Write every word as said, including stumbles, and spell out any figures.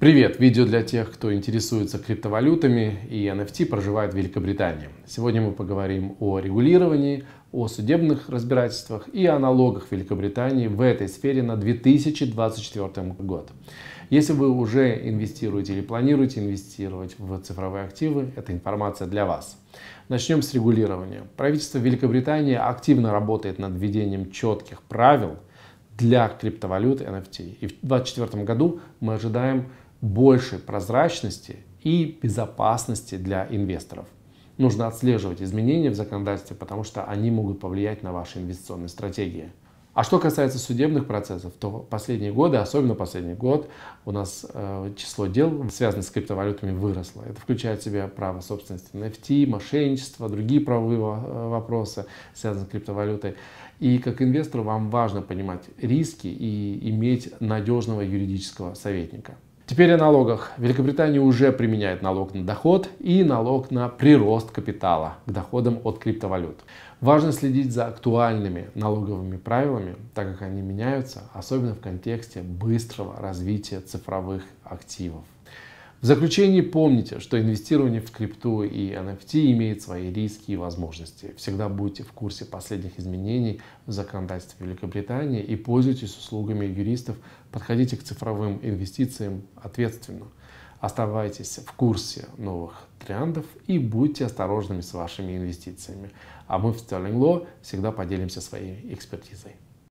Привет! Видео для тех, кто интересуется криптовалютами и эн эф ти, проживает в Великобритании. Сегодня мы поговорим о регулировании, о судебных разбирательствах и о налогах Великобритании в этой сфере на две тысячи двадцать четвёртый год. Если вы уже инвестируете или планируете инвестировать в цифровые активы, это информация для вас. Начнем с регулирования. Правительство Великобритании активно работает над введением четких правил для криптовалют эн эф ти. И в две тысячи двадцать четвёртом году мы ожидаем большей прозрачности и безопасности для инвесторов. Нужно отслеживать изменения в законодательстве, потому что они могут повлиять на ваши инвестиционные стратегии. А что касается судебных процессов, то последние годы, особенно последний год, у нас э, число дел, связанных с криптовалютами, выросло. Это включает в себя право собственности эн эф ти, мошенничество, другие правовые вопросы, связанные с криптовалютой. И как инвестору вам важно понимать риски и иметь надежного юридического советника. Теперь о налогах. Великобритания уже применяет налог на доход и налог на прирост капитала к доходам от криптовалют. Важно следить за актуальными налоговыми правилами, так как они меняются, особенно в контексте быстрого развития цифровых активов. В заключение помните, что инвестирование в крипту и эн эф ти имеет свои риски и возможности. Всегда будьте в курсе последних изменений в законодательстве Великобритании и пользуйтесь услугами юристов, подходите к цифровым инвестициям ответственно. Оставайтесь в курсе новых трендов и будьте осторожными с вашими инвестициями. А мы в Sterling Law всегда поделимся своей экспертизой.